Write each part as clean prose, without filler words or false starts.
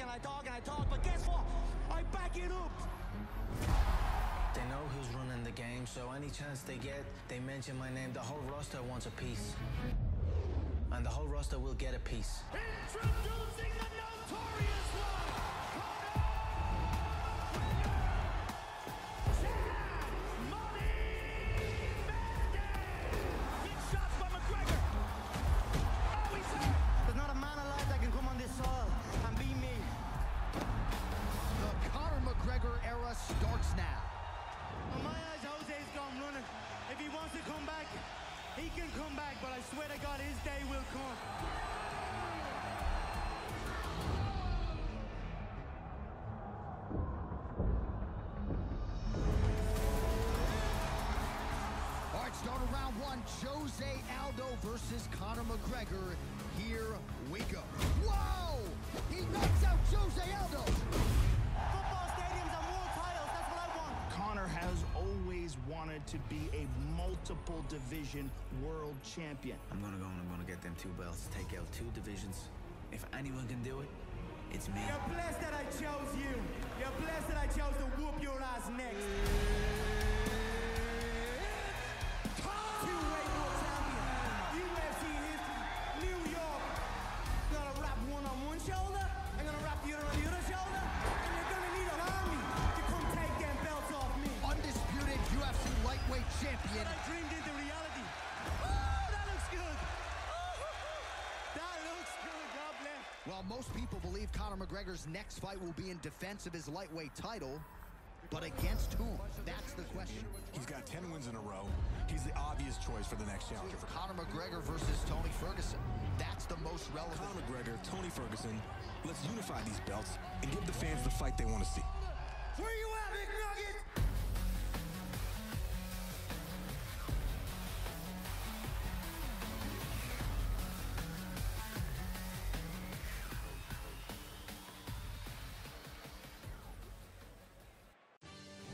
and I talk, but guess what? I back it up. They know who's running the game, so any chance they get, they mention my name. The whole roster wants a piece. And the whole roster will get a piece. Introducing the notorious one! McGregor era starts now. In my eyes, Jose's gone running. If he wants to come back, he can come back, but I swear to God, his day will come. All right, start of round one, Jose Aldo versus Conor McGregor. Here we go. Whoa! He knocks out Jose Aldo! Conor has always wanted to be a multiple division world champion. I'm gonna go and I'm gonna get them two belts, take out two divisions. If anyone can do it, it's me. You're blessed that I chose you. You're blessed that I chose to whoop your ass next. Two-weight world champion, UFC history, New York. I'm gonna wrap one on one shoulder, I'm gonna wrap the other on the other shoulder, and you're gonna need an army. UFC lightweight champion. I dreamed into reality. Oh, that looks good. Oh, that looks good, God bless. Well, most people believe Conor McGregor's next fight will be in defense of his lightweight title, but against whom? That's the question. He's got 10 wins in a row. He's the obvious choice for the next challenger. Conor McGregor versus Tony Ferguson. That's the most relevant. Conor McGregor, Tony Ferguson. Let's unify these belts and give the fans the fight they want to see. Where you at, Big Nugget?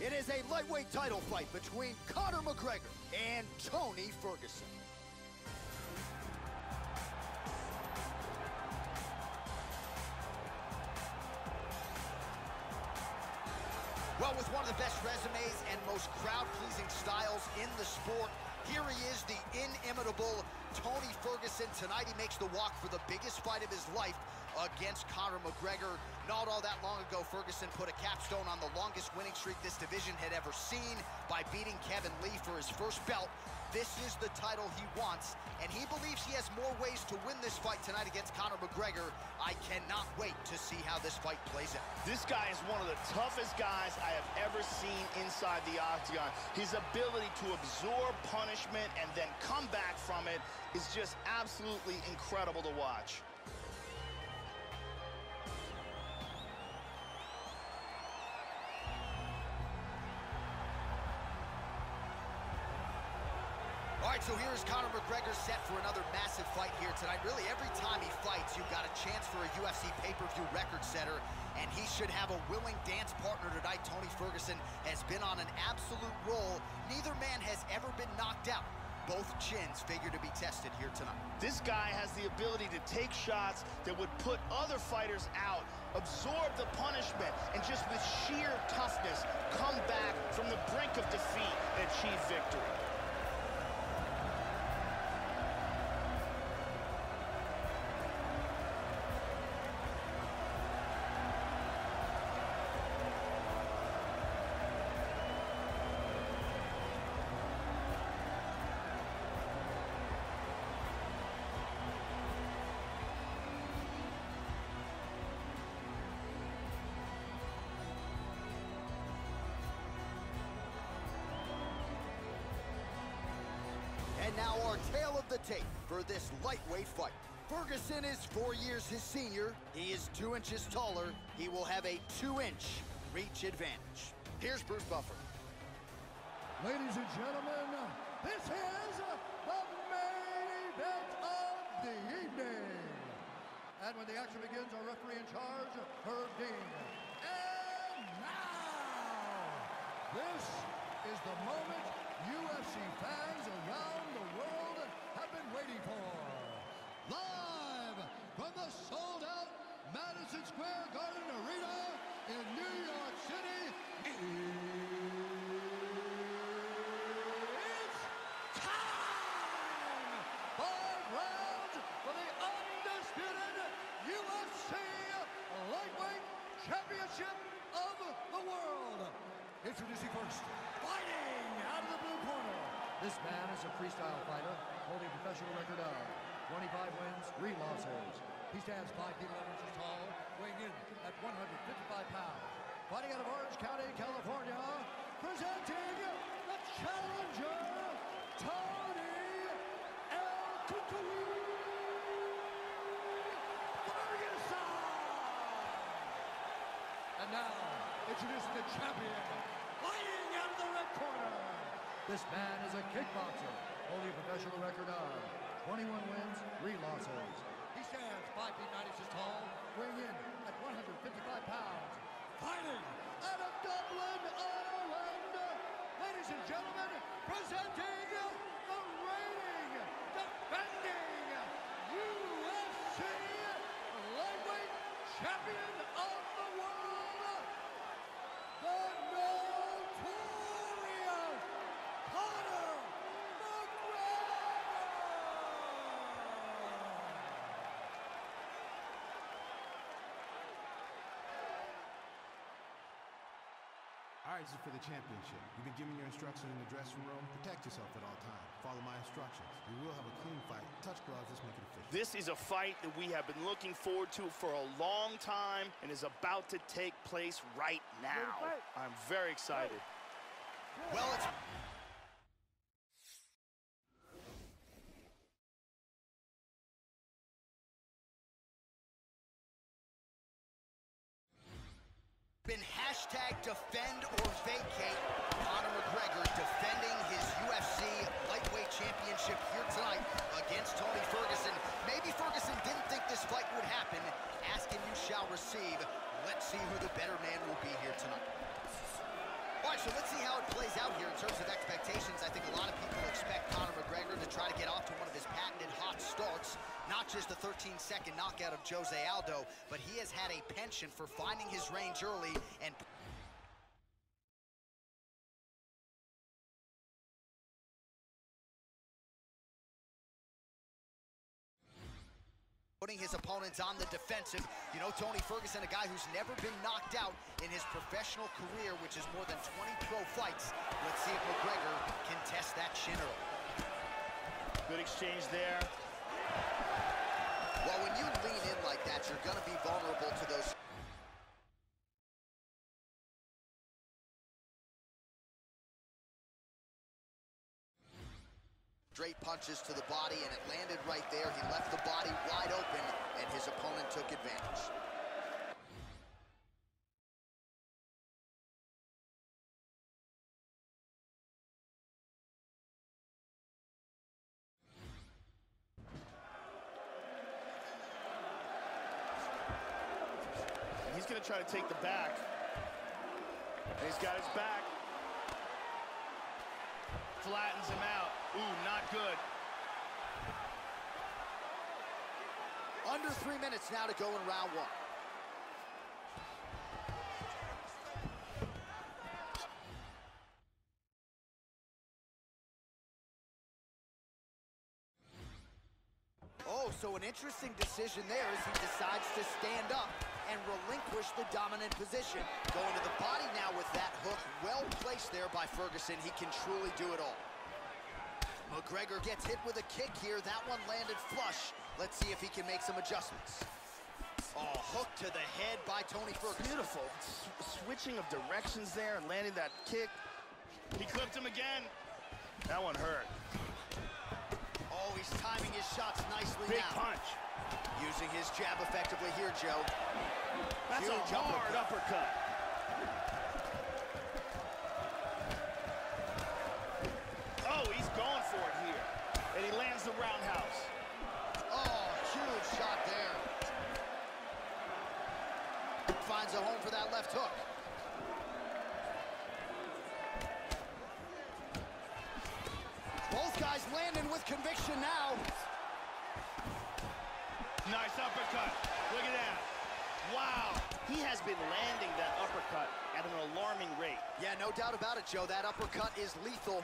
It is a lightweight title fight between Conor McGregor and Tony Ferguson. Well, with one of the best resumes and most crowd-pleasing styles in the sport, here he is, the inimitable Tony Ferguson. Tonight he makes the walk for the biggest fight of his life against Conor McGregor. Not all that long ago, Ferguson put a capstone on the longest winning streak this division had ever seen by beating Kevin Lee for his first belt. This is the title he wants, and he believes he has more ways to win this fight tonight against Conor McGregor. I cannot wait to see how this fight plays out. This guy is one of the toughest guys I have ever seen inside the Octagon. His ability to absorb punishment and then come back from it is just absolutely incredible to watch. All right, so here is Conor McGregor set for another massive fight here tonight. Really, every time he fights, you've got a chance for a UFC pay-per-view record setter, and he should have a willing dance partner tonight. Tony Ferguson has been on an absolute roll. Neither man has ever been knocked out. Both chins figure to be tested here tonight. This guy has the ability to take shots that would put other fighters out, absorb the punishment, and just with sheer toughness, come back from the brink of defeat and achieve victory. And now our tale of the tape for this lightweight fight. Ferguson is 4 years his senior. He is 2 inches taller. He will have a 2-inch reach advantage. Here's Bruce Buffer. Ladies and gentlemen, this is the main event of the evening. And when the action begins, our referee in charge, Herb Dean. And now, this is the moment UFC fans around the world have been waiting for. Live from the sold-out Madison Square Garden championship of the world. Introducing first, fighting out of the blue corner. This man is a freestyle fighter, holding a professional record of 25 wins, 3 losses. He stands 5 feet 11 inches tall, weighing in at 155 pounds. Fighting out of Orange County, California, presenting the challenger, Tony El Cucuy. And now, introducing the champion, fighting out of the red corner. This man is a kickboxer, holding a professional record of 21 wins, 3 losses. He stands 5 feet 9 inches tall, weighing in at 155 pounds. Fighting out of Dublin, Ireland. Ladies and gentlemen, presenting the reigning, defending UFC lightweight champion of the world, the notorious Conor McGregor. All right, this is for the championship. You've been giving your instructions in the dressing room. Protect yourself at all times. Follow my instructions. We will have a clean fight. Touch gloves, let's make it official. This is a fight that we have been looking forward to for a long time and is about to take place right now. I'm very excited. Well, it's... been hashtag defend or vacate. Conor McGregor defending his UFC lightweight championship here tonight against Tony Ferguson. Maybe Ferguson didn't think this fight would happen. Ask and you shall receive. Let's see who the better man will be here tonight. All right, so let's see how it plays out here in terms of expectations. I think a lot of people expect Conor McGregor to try to get off to one of his patented hot starts, not just the 13-second knockout of Jose Aldo, but he has had a penchant for finding his range early and... putting his opponents on the defensive. You know, Tony Ferguson, a guy who's never been knocked out in his professional career, which is more than 20 pro fights. Let's see if McGregor can test that shin early. Good exchange there. Well, when you lean in like that, you're going to be vulnerable to those... straight punches to the body, and it landed right there. He left the body wide open, and his opponent took advantage. He's going to try to take the back. And he's got his back. Flattens him out. Ooh, not good. Under 3 minutes now to go in round one. Oh, so an interesting decision there as he decides to stand up and relinquish the dominant position. Going to the body now with that hook, well placed there by Ferguson. He can truly do it all. McGregor gets hit with a kick here. That one landed flush. Let's see if he can make some adjustments. Oh, hook to the head by Tony Ferguson. Beautiful. Switching of directions there and landing that kick. He clipped him again. That one hurt. Oh, he's timing his shots nicely now. Big punch. Using his jab effectively here, Joe. That's a hard uppercut. Oh, he's going for it here. And he lands the roundhouse. Oh, huge shot there. Finds a home for that left hook. Both guys landing with conviction now. Nice uppercut. Look at that. Wow. He has been landing that uppercut at an alarming rate. Yeah, no doubt about it, Joe. That uppercut is lethal.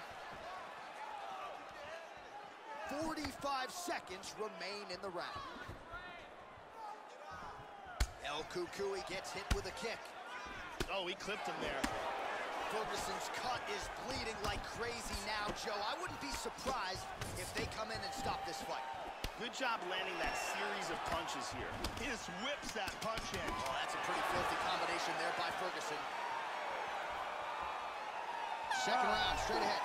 45 seconds remain in the round. El Cucuy gets hit with a kick. Oh, he clipped him there. Ferguson's cut is bleeding like crazy now, Joe. I wouldn't be surprised if they come in and stop this fight. Good job landing that series of punches here. He just whips that punch in. Oh, that's a pretty filthy combination there by Ferguson. Second round, straight ahead.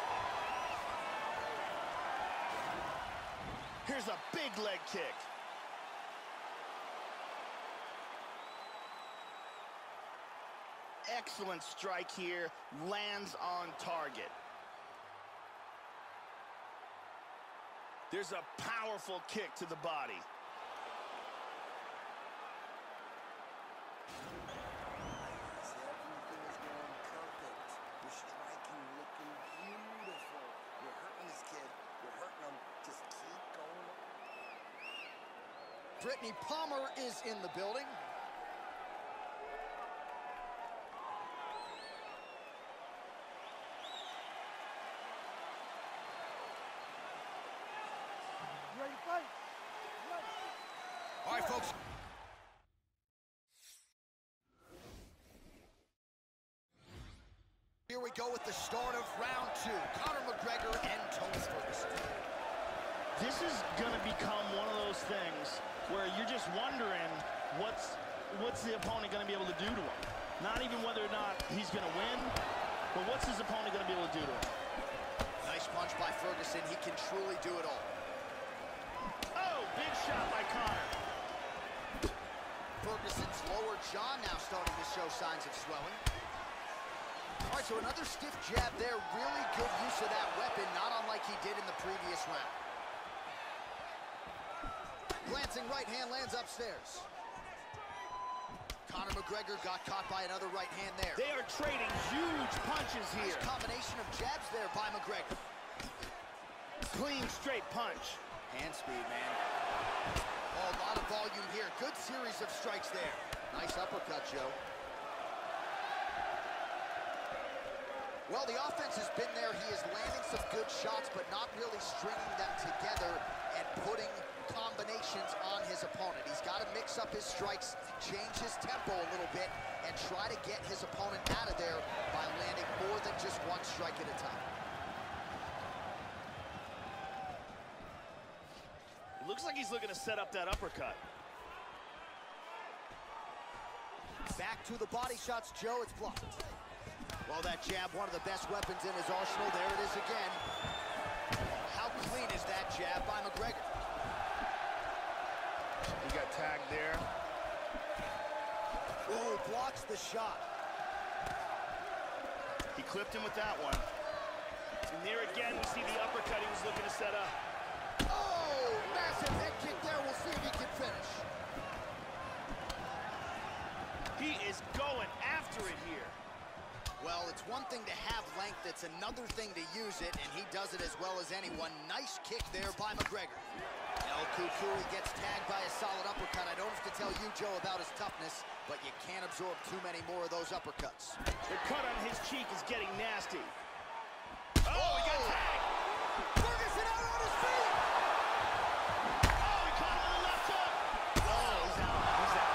Here's a big leg kick. Excellent strike here, lands on target. There's a powerful kick to the body. Brittany Palmer is in the building. Ready to fight? All right, folks. Here we go with the start of round two. Conor McGregor and Tony Ferguson. This is going to become one of those things where you're just wondering what's the opponent going to be able to do to him. Not even whether or not he's going to win, but what's his opponent going to be able to do to him. Nice punch by Ferguson. He can truly do it all. Oh, big shot by Conor. Ferguson's lower jaw now starting to show signs of swelling. All right, so another stiff jab there. Really good use of that weapon, not unlike he did in the previous round. Glancing right hand lands upstairs. Conor McGregor got caught by another right hand there. They are trading huge punches here. Nice combination of jabs there by McGregor. Clean, straight punch. Hand speed, man. Oh, a lot of volume here. Good series of strikes there. Nice uppercut, Joe. Well, the offense has been there. He is landing some good shots, but not really stringing them together and putting combinations on his opponent. He's got to mix up his strikes, change his tempo a little bit, and try to get his opponent out of there by landing more than just one strike at a time. It looks like he's looking to set up that uppercut. Back to the body shots, Joe. It's blocked. Well, that jab, one of the best weapons in his arsenal. There it is again. How clean is that jab by McGregor? He got tagged there. Ooh, blocks the shot. He clipped him with that one. And there again, we see the uppercut he was looking to set up. Oh, massive head kick there. We'll see if he can finish. He is going after it here. Well, it's one thing to have length, it's another thing to use it, and he does it as well as anyone. Nice kick there by McGregor. El Cucuy gets tagged by a solid uppercut. I don't have to tell you, Joe, about his toughness, but you can't absorb too many more of those uppercuts. The cut on his cheek is getting nasty. Oh, he got tagged! Ferguson out on his feet! Oh, he caught him on the left hook! Oh, he's out, he's out.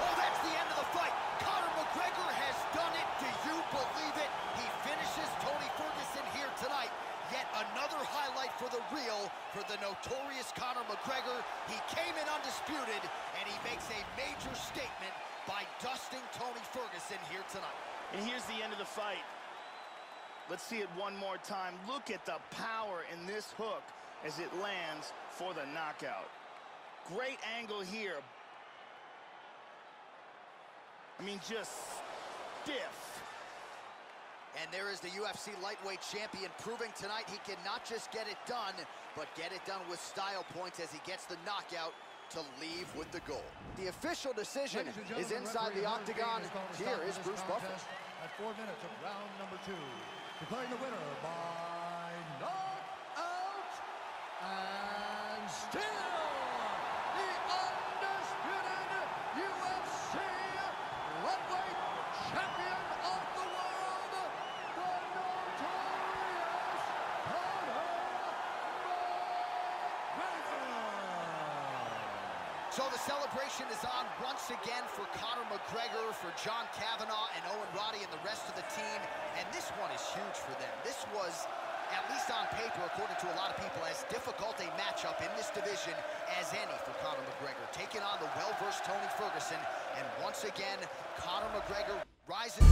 Oh, that's the end of the fight. Conor McGregor has done it. Do you believe it? He finishes Tony Ferguson here tonight. Yet another highlight for the reel for the notorious Conor McGregor. He came in undisputed, and he makes a major statement by dusting Tony Ferguson here tonight. And here's the end of the fight. Let's see it one more time. Look at the power in this hook as it lands for the knockout. Great angle here. I mean, just stiff. And there is the UFC lightweight champion proving tonight he can not just get it done, but get it done with style points as he gets the knockout to leave with the gold. The official decision is inside the Octagon. Here is Bruce Buffer. At 4 minutes of round number two, declaring the winner by knockout and still. So the celebration is on once again for Conor McGregor, for John Kavanaugh and Owen Roddy and the rest of the team. And this one is huge for them. This was, at least on paper, according to a lot of people, as difficult a matchup in this division as any for Conor McGregor. Taking on the well-versed Tony Ferguson. And once again, Conor McGregor rises.